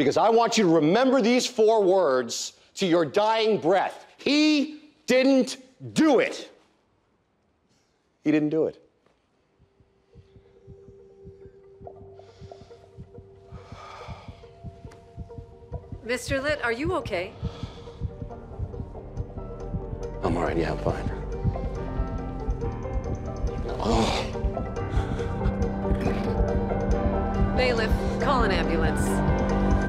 because I want you to remember these four words to your dying breath. He didn't do it. He didn't do it. Mr. Litt, are you okay? I'm all right, yeah, I'm fine. Oh. Bailiff, call an ambulance.